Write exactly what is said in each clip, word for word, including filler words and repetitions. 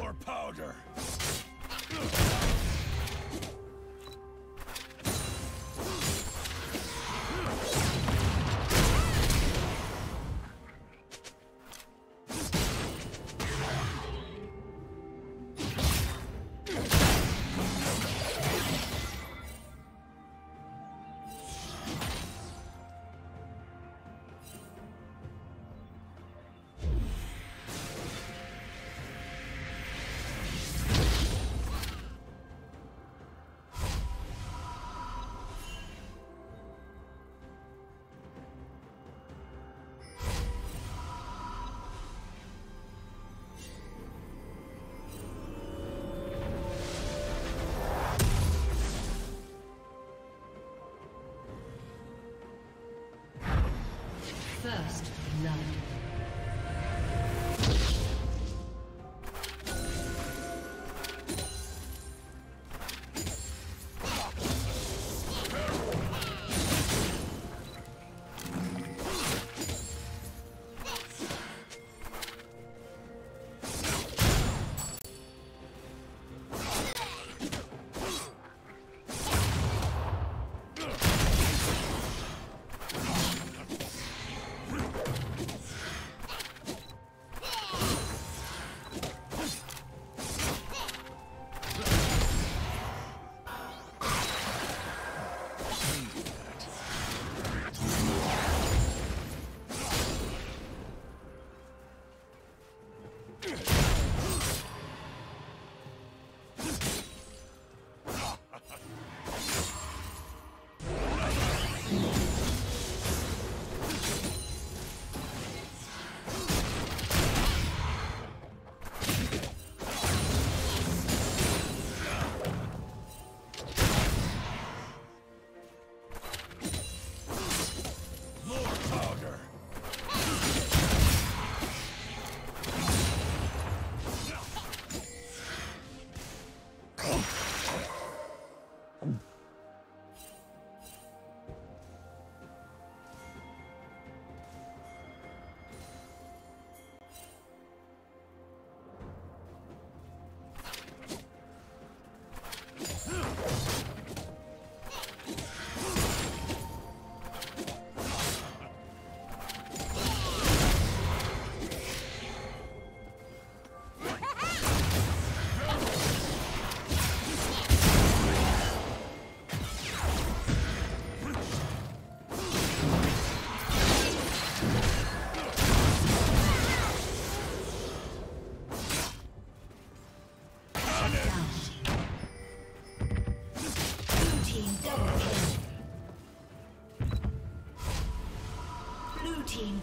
more powder. First love.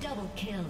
Double kill.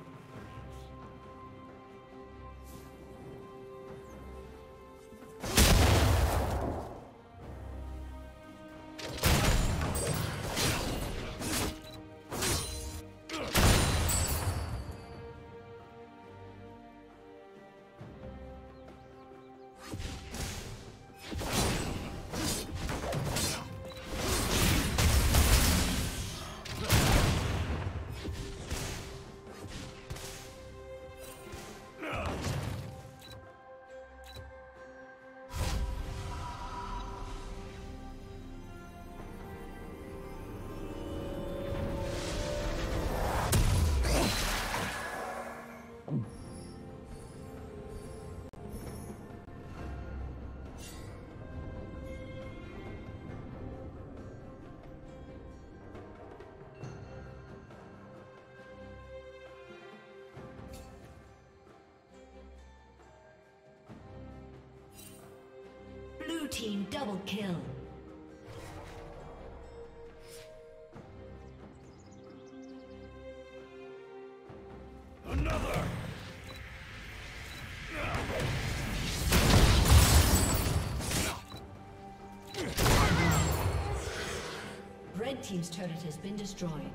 Team double kill. Red team's turret has been destroyed.